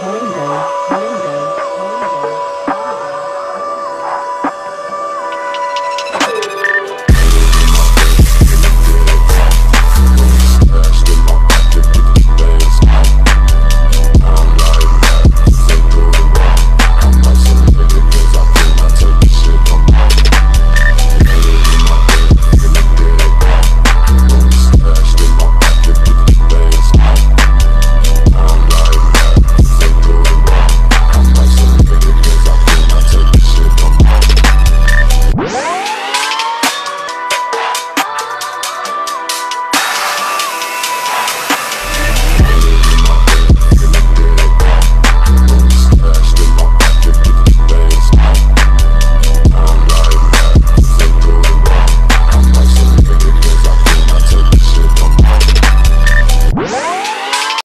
Holy